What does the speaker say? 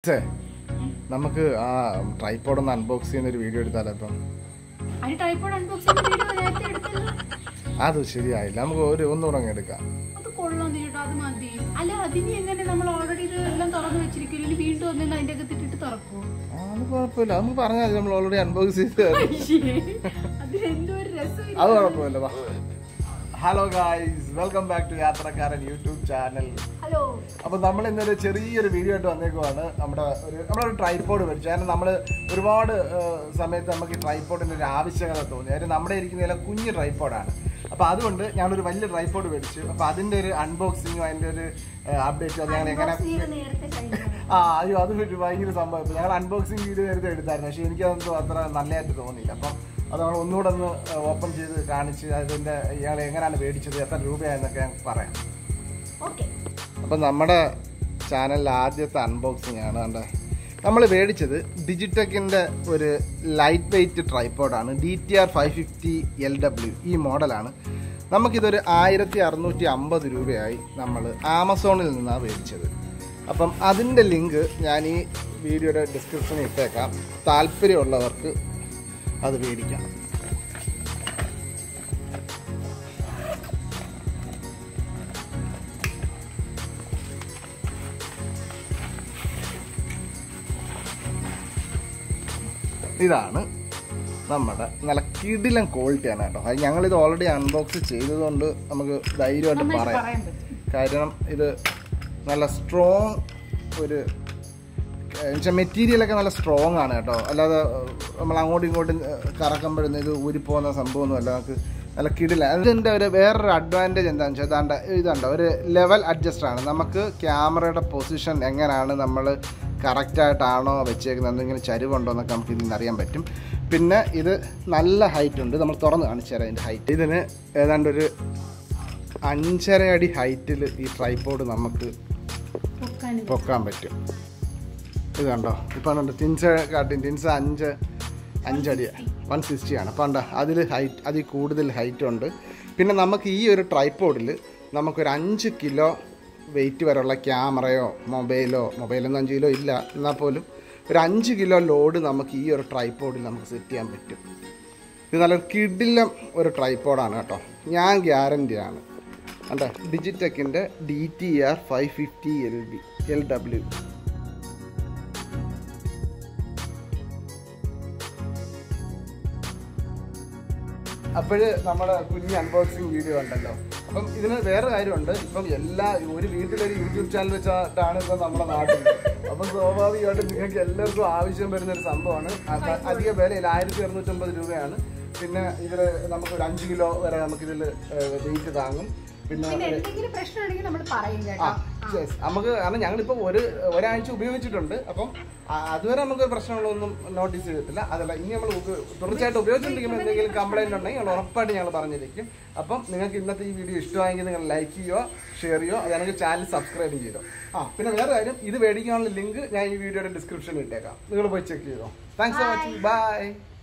Tripod and unboxing the video. I tripod unboxing the Hello guys, welcome back to Yathrakaran YouTube channel. Hello. So we have a video on tripod. We have a tripod in the tripod. We have a lightweight tripod, DTR 550 LW. This model is Amazon. The link in video description. This is a kid and cold can. I already unboxed the cheese on the idea of the parade. Kaidam is a strong material like a strong on it. Another Malangoding Karakamba and the Woodipona, Sambon, a kid. And there were advantage and then level adjuster. Namaka camera position character Tano, which check nothing and cherry one on the company in Ariam Betim. Pinna either Nalla height under the Mathorn Anchara and height. Isn't it under Anchara height till the tripod Namak Pocambetum? Upon the Tinsa cut in Tinsa Anjadia 160 and upon the other height, other cool height under Pinna Namaki or a tripod, Namak 5 kilo. Weight were like camera, mobile and Angelo illa Napolo. 5 kilo load Namaki or tripod in Namakiti and Bitu. Then Kidilla or a tripod on it. Yang Yarandiana and Digitech in the DTR 550 LW. Unboxing video. Thanks for watching. Bye.